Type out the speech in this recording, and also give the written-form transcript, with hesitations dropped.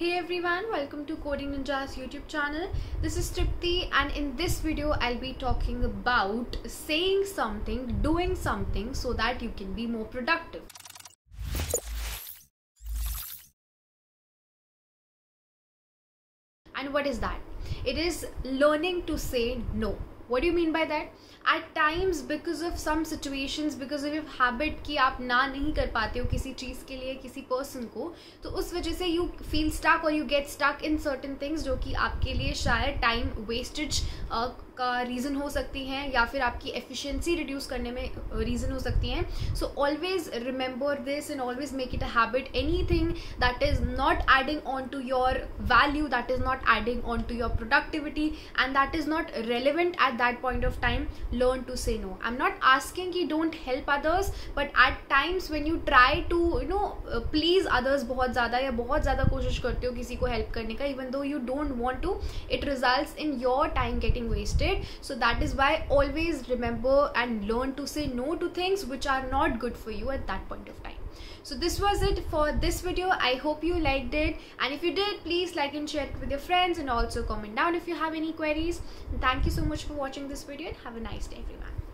Hey everyone, welcome to Coding Ninjas YouTube channel. This is Tripti, and in this video I'll be talking about saying something, doing something so that you can be more productive. And what is that? It is learning to say no. What do you mean by that? At times, because of some situations, because of your habit कि आप ना नहीं कर पाते हो किसी चीज़ के लिए, किसी person को, तो उस वजह से you feel stuck or you get stuck in certain things जो कि आपके लिए शायद time wastage का रीज़न हो सकती हैं या फिर आपकी efficiency reduce करने में रीज़न हो सकती हैं. So always remember this and always make it a habit. Anything that is not adding on to your value, that is not adding on to your productivity and that is not relevant at that point of time, learn to say no. I'm not asking you don't help others, but at times when you try to please others बहुत ज़्यादा कोशिश करते हो किसी को help करने का, even though you don't want to, it results in your time getting wasted. So that is why always remember and learn to say no to things which are not good for you at that point of time. So this was it for this video. I hope you liked it, and if you did, please like and share it with your friends and also comment down if you have any queries. And thank you so much for watching this video and have a nice day everyone.